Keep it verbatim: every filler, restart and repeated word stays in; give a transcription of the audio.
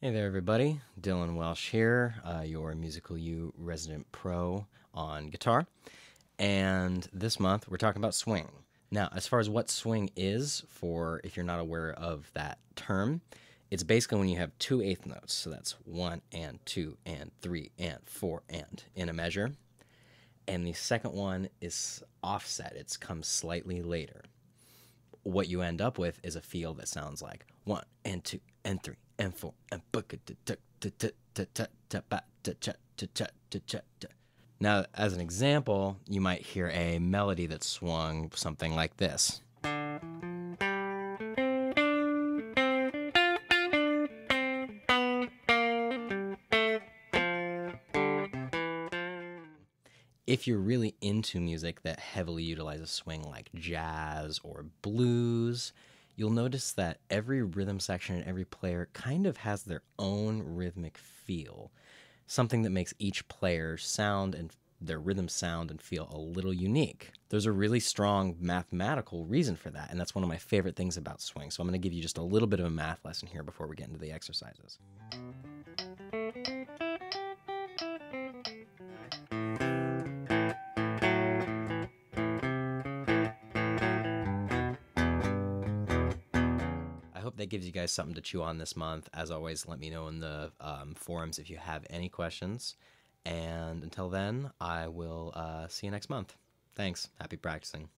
Hey there everybody, Dylan Welsh here, uh, your Musical U resident pro on guitar, and this month we're talking about swing. Now, as far as what swing is, for if you're not aware of that term, it's basically when you have two eighth notes, so that's one and two and three and four and in a measure, and the second one is offset, it's come slightly later. What you end up with is a feel that sounds like one and two and three and four and now, as an example, you might hear a melody that swung something like this. If you're really into music that heavily utilizes swing, like jazz or blues, you'll notice that every rhythm section and every player kind of has their own rhythmic feel, something that makes each player sound and their rhythm sound and feel a little unique. There's a really strong mathematical reason for that, and that's one of my favorite things about swing. So I'm going to give you just a little bit of a math lesson here before we get into the exercises. That gives you guys something to chew on this month. As always, let me know in the um, forums if you have any questions. And until then, I will uh, see you next month. Thanks. Happy practicing.